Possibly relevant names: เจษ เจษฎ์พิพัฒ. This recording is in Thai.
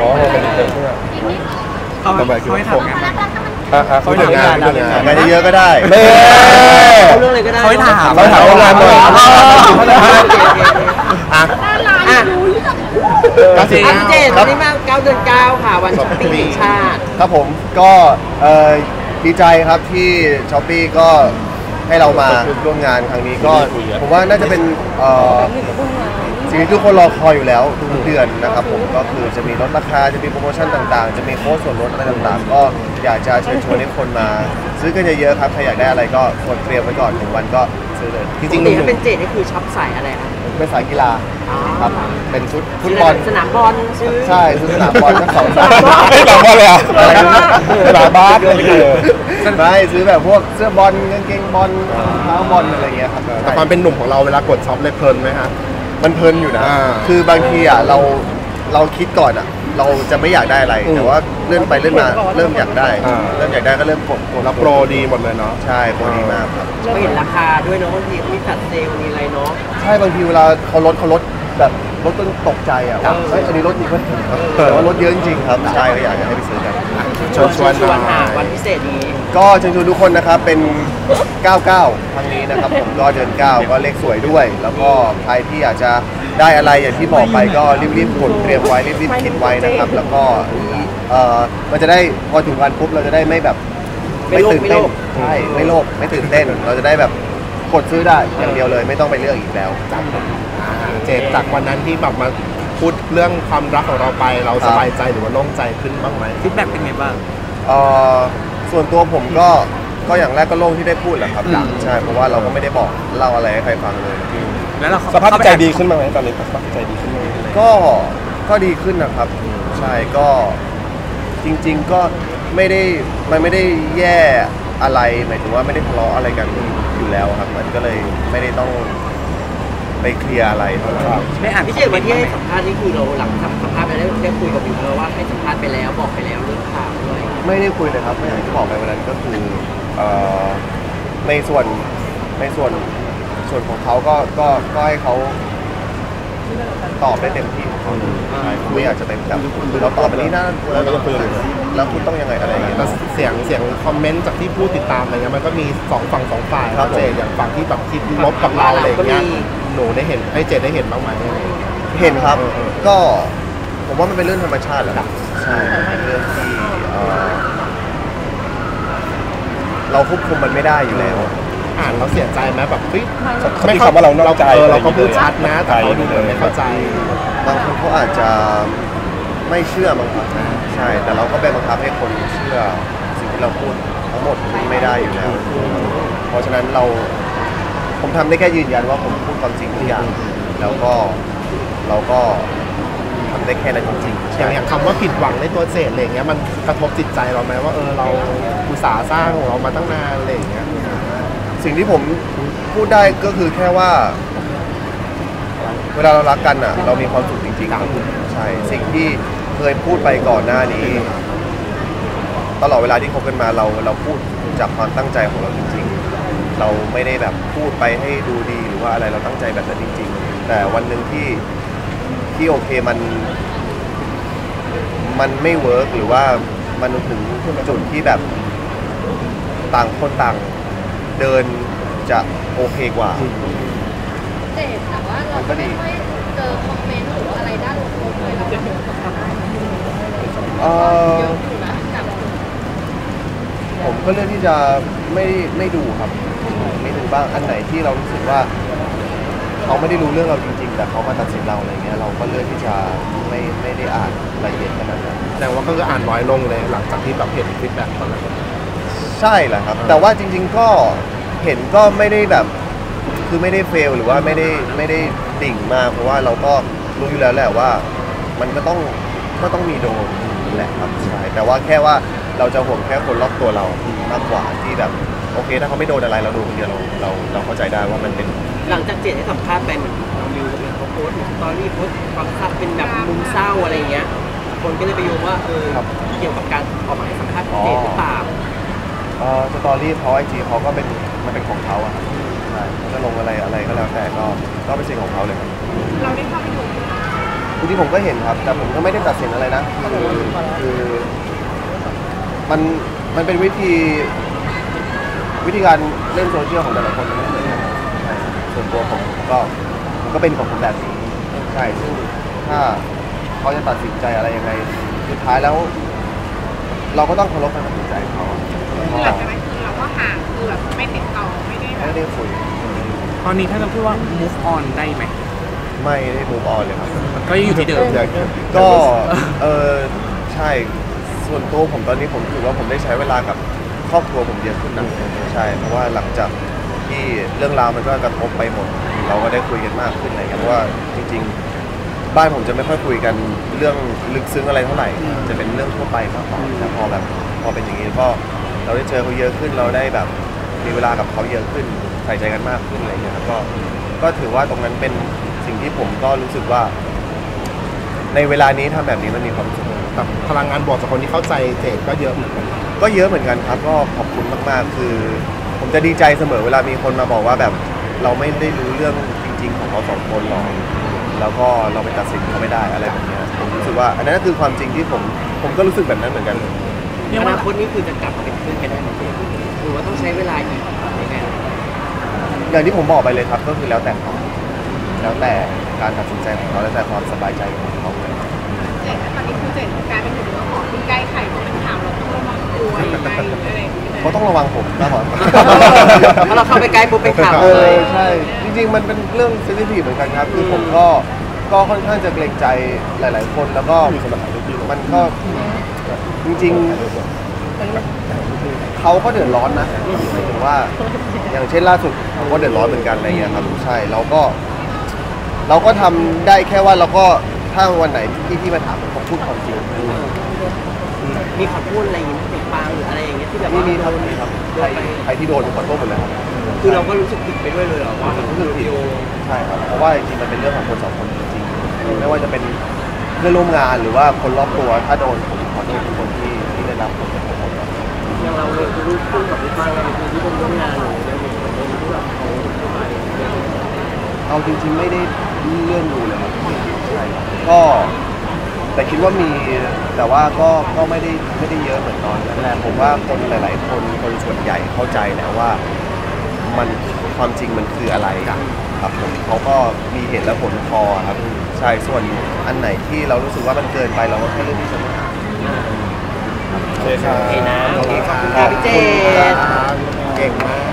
เขาให้ทำงานเขาทำงานงานเยอะก็ได้เขาเรื่องอะไรก็ได้เขาให้ถามเขาถามงานตัวเอง97วันนี้มา9 เดือน 9ค่ะวันช้อปปิ้งแห่งชาติครับผมก็ดีใจครับที่ช้อปปี้ก็ให้เรามาร่วมงานครั้งนี้ก็ผมว่าน่าจะเป็นสิ่งที่ทุกคนรอคอยอยู่แล้วทุกเดือนนะครับผมก็คือจะมีลดราคาจะมีโปรโมชั่นต่างๆจะมีโค้ดส่วนลดอะไรต่างๆก็อยากจะเชิญชวนให้คนมาซื้อกันเยอะๆครับใครอยากได้อะไรก็กดเตรียมไว้ก่อน1 วันก็ซื้อเลยจริงๆนี่เป็นเจดนี่คือช็อปสายอะไรครับเป็นสายกีฬาครับเป็นชุดฟุตบอลสนามบอลใช่ชุดสนามบอลทั้งสองสนามบอลเลยอ่ะสนามบาสเลยไม่ซื้อแบบพวกเสื้อบอลกางเกงบอลเท้าบอลอะไรเงี้ยครับแต่ความเป็นหนุ่มของเราเวลากดช็อปเลยเพลินไหมฮะมันเพลินอยู่นะคือบางทีอ่ะเราคิดก่อนอ่ะเราจะไม่อยากได้อะไรแต่ว่าเลื่อนไปเลื่อนมาเริ่มอยากได้ก็เริ่มกดแล้วโปรดีหมดเลยเนาะใช่โปรดีมากครับเราเห็นราคาด้วยเนาะบางทีมีจัดเซลล์มีอะไรเนาะใช่บางทีเวลาเขาลดแบบลดจนตกใจอ่ะว่าเฮ้ยอันนี้ลดอีกเพิ่มแต่ว่าลดเยอะจริงครับใช่ก็อยากให้ไปซื้อกันชวนวันพิเศษนี้ก็เชิญชวนทุกคนนะครับเป็น99ครั้งนี้นะครับผมก็เดือน9ก็เลขสวยด้วยแล้วก็ใครที่อยากจะได้อะไรอย่างที่บอกไปก็รีบๆกดเตรียมไว้รีบๆคิดไว้นะครับแล้วก็มันจะได้พอถึงวันปุ๊บเราจะได้ไม่แบบไม่ตื่นเต้นใช่ไม่โลภไม่ตื่นเต้นเราจะได้แบบกดซื้อได้อย่างเดียวเลยไม่ต้องไปเลือกอีกแล้วเจดจากวันนั้นที่แบบมาพูดเรื่องความรักของเราไปเราสบายใจหรือว่าโล่งใจขึ้นบ้างไหมฟีดแบ็กเป็นไงบ้างส่วนตัวผมก็อย่างแรกก็โล่งที่ได้พูดแหละครับใช่เพราะว่าเราก็ไม่ได้บอกเล่าอะไรให้ใครฟังเลยแล้วสภาพใจดีขึ้นบ้างไหมตอนนี้สภาพใจดีขึ้นไหมก็ดีขึ้นนะครับใช่ก็จริงๆก็ไม่ได้แย่อะไรหมายถึงว่าไม่ได้ทะเลาะอะไรกันอยู่แล้วครับมันก็เลยไม่ได้ต้องไปเคลียร์อะไรครับไม่อ่านพี่เจดวันที่ให้สัมภาษณ์นี่คือเราหลังจากสัมภาษณ์ไปแล้วได้คุยกับพี่เจดว่าให้สัมภาษณ์ไปแล้วบอกไปแล้วเรื่องข่าวด้วยไม่ได้คุยเลยครับไม่อย่างที่บอกไปวันนั้นก็คือในส่วนของเขาก็ให้เขาตอบได้เต็มที่ไม่อยากจะเต็มแบบคือเราตอบไปนี่นั่นแล้วคุณต้องยังไงอะไรอย่างเงี้ยเสียงคอมเมนต์จากที่ผู้ติดตามอะไรเงี้ยมันก็มี2 ฝั่ง 2 ฝ่ายครับเจดอย่างฝั่งที่แบบคิดลบกับเราอะไรเงี้ยหนูได้เห็นให้เจดได้เห็นบ้างไหมเห็นครับก็ผมว่ามันเป็นเรื่องธรรมชาติแหละใช่เรื่องที่เราควบคุมมันไม่ได้อยู่แล้วอ่านเราเสียใจไหมแบบไม่เข้าใจว่าเราใจเราก็พูดชัดนะแต่เขาดูเหมือนไม่เข้าใจบางคนเขาอาจจะไม่เชื่อบางคนใช่แต่เราก็ไปบังคับให้คนเชื่อสิ่งที่เราพูดทั้งหมดไม่ได้อยู่แล้วเพราะฉะนั้นผมทำได้แค่ยืนยันว่าผมพูดความจริงทุกอย่างแล้วก็เราก็ทำได้แค่นั้นจริงๆอย่างคำว่าผิดหวังในตัวเจดอะไรเงี้ยมันกระทบจิตใจเราไหมว่าเราอุตสาห์สร้างของเรามาตั้งนานอะไรเงี้ยสิ่งที่ผมพูดได้ก็คือแค่ว่าเวลาเรารักกันอ่ะเรามีความสุขจริงๆใช่สิ่งที่เคยพูดไปก่อนหน้านี้ตลอดเวลาที่คบกันมาเราพูดจากความตั้งใจของเราจริงๆเราไม่ได้แบบพูดไปให้ดูดีหรือว่าอะไรเราตั้งใจแบบนั้นจริงๆแต่วันหนึ่งที่โอเคมันไม่เวิร์กหรือว่ามันถึงจุดที่แบบต่างคนต่างเดินจะโอเคกว่าเจดแต่ว่าเราก็ไม่ค่อยเจอคอมเมนต์หรืออะไรด้านลบเลยเราเยอะอยู่นะจากผมก็เลือกที่จะไม่ดูครับไม่ดูบ้างอันไหนที่เรารู้สึกว่าเขาไม่ได้รู้เรื่องเราจริงๆแต่เขามาตัดสินเราอะไรเงี้ยเราก็เลือกที่จะไม่ได้อ่านรายละเอียดขนาดนั้นแต่ว่าก็อ่านน้อยลงเลยหลังจากที่แบบเห็นฟีดแบ็กตอนนั้นใช่แหละครับแต่ว่าจริงๆก็เห็นก็ไม่ได้แบบคือไม่ได้เฟลหรือว่าไม่ได้ดิ่งมากเพราะว่าเราก็รู้อยู่แล้วแหละว่ามันก็ต้องมีโดนแหละครับใช่แต่ว่าแค่ว่าเราจะห่วงแค่คนรอบตัวเรามากกว่าที่แบบโอเคถ้าเขาไม่โดนอะไรเราดูคนเดียวเราเข้าใจได้ว่ามันเป็นหลังจากเจดให้สัมภาษณ์ไปเหมือนน้องมิวกับเขาโพสต์สตอรี่โพสต์ความซับเป็นแบบมุมเศร้าอะไรเงี้ยคนก็เลยไปโยงว่าเกี่ยวกับการออกมาให้สัมภาษณ์เจดหรือเปล่าสตอรี่เขาIGเขาก็เป็นมันเป็นของเขาอ่ะใช่จะลงอะไรก็แล้วแต่ก็เป็นสิ่งของเขาเลยเราได้เข้าไปดู คือที่ผมก็เห็นครับแต่ผมก็ไม่ได้ตัดสินอะไรนะคือมันเป็นวิธีการเล่นโซเชียลของแต่ละคนไม่เหมือนกันส่วนตัวผมก็เป็นของผมแบบนี้ใช่ซึ่งถ้าเขาจะตัดสินใจอะไรยังไงสุดท้ายแล้วเราก็ต้องเคารพการตัดสินใจเขาหลังจากนั้นคือเราก็ห่างคือแบบไม่ติดต่อไม่ได้คุยตอนนี้ถ้าจะพูดว่า move on ได้ไหมไม่ได้ move on เลยครับก็อยู่ที่เดิมก็ใช่ส่วนตัวผมตอนนี้ผมถือว่าผมได้ใช้เวลากับครอบครัวผมเยอะขึ้นนะใช่เพราะว่าหลังจากที่เรื่องราวมันก็กระทบไปหมดเราก็ได้คุยกันมากขึ้นอะไรกันเพราะว่าจริงๆบ้านผมจะไม่ค่อยคุยกันเรื่องลึกซึ้งอะไรเท่าไหร่จะเป็นเรื่องทั่วไปมากกว่าแต่พอเป็นอย่างนี้ก็เราได้เจอเขาเยอะขึ้นเราได้แบบมีเวลากับเขาเยอะขึ้นใส่ใจกันมากขึ้นอะไรเงี้ยครับก็ถือว่าตรงนั้นเป็นสิ่งที่ผมก็รู้สึกว่าในเวลานี้ทำแบบนี้มันมีความสุขกับพลังงานบวกจากคนที่เข้าใจเจตก็เยอะเหมือนกันครับก็ขอบคุณมากๆคือผมจะดีใจเสมอเวลามีคนมาบอกว่าแบบเราไม่ได้รู้เรื่องจริงๆของเราสองคนหรอกแล้วก็เราไปตัดสินเขาไม่ได้อะไรแบบนี้ผมรู้สึกว่าอันนั้นก็คือความจริงที่ผมก็รู้สึกแบบนั้นเหมือนกันอนาคตนี้คือจะกลับมาเป็นเพื่อนกันได้ไหมหรือว่าต้องใช้เวลาอีกยังไงอย่างที่ผมบอกไปเลยครับก็คือแล้วแต่เขาแล้วแต่การตัดสินใจของเขาแล้วแต่ความสบายใจของเขาเลยเจตตอนนี้คือเจตการเป็นหนึ่งของที่ใกล้ไข่ก็เป็นข่าวเราต้องระวังตัวยังไงอะไรเขาต้องระวังผมนะหรอเพราะเราเข้าไปใกล้ปุ๊บเป็นข่าวเลยใช่จริงๆมันเป็นเรื่องเซนซิทีฟเหมือนกันครับคือผมก็ค่อนข้างจะเกรงใจหลายๆคนแล้วก็มันก็จริงๆเขาก็เดือดร้อนนะหมายถึงว่าอย่างเช่นล่าสุดเขาก็เดือดร้อนเหมือนกันอะไรอย่างเงี้ยครับใช่เราก็ทำได้แค่ว่าเราก็ถ้าวันไหนที่มาถามผมพูดความจริงมีคำพูดอะไรอย่างนี้ติดปากหรืออะไรอย่างเงี้ยที่แบบว่ามีครับใครที่โดนขอโทษหมดเลยครับคือเราก็รู้สึกผิดไปด้วยเลยเหรอว่ารู้สึกผิดใช่ครับเพราะว่าจริงๆมันเป็นเรื่องของคนสองคนจริงๆไม่ว่าจะเป็นเพื่อนร่วมงานหรือว่าคนรอบตัวถ้าโดนขอโทษทุกคนที่ได้รับผลกระทบอย่างเราเลยรู้พูดกับพี่ป้าเลยคือที่คนร่วมงานหรืออะไรแบบนี้ที่แบบเขาไปเอาจริงๆไม่ได้เลื่อนดูเลยก็แต่คิดว่ามีแต่ว่าก็ไม่ได้เยอะเหมือนตอนแรกผมว่าคนหลายๆคนส่วนใหญ่เข้าใจแล้วว่ามันความจริงมันคืออะไรครับผมเขาก็มีเหตุและผลพอครับใช่ส่วนอันไหนที่เรารู้สึกว่ามันเกินไปเราก็แค่เรื่องที่สำคัญโอเคนะโอเคครับพี่เจตเก่งมาก